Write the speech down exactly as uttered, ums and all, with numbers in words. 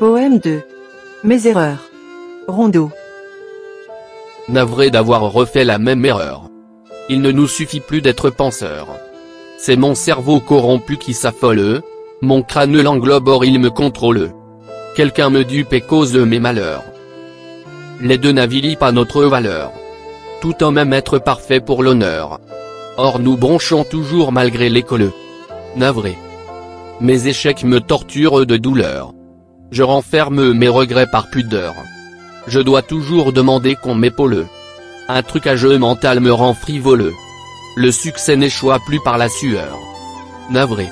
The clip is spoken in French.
Poème deux. Mes erreurs. Rondeau. Navré d'avoir refait la même erreur. Il ne nous suffit plus d'être penseurs. C'est mon cerveau corrompu qui s'affole, mon crâne l'englobe or il me contrôle. Quelqu'un me dupe et cause mes malheurs. Les deux n'avilissent pas notre valeur. Tout en même être parfait pour l'honneur. Or nous bronchons toujours malgré les coleux. Navré. Mes échecs me torturent de douleur. Je renferme mes regrets par pudeur. Je dois toujours demander qu'on m'épaule. Un trucage mental me rend frivoleux. Le succès n'échoit plus par la sueur. Navré.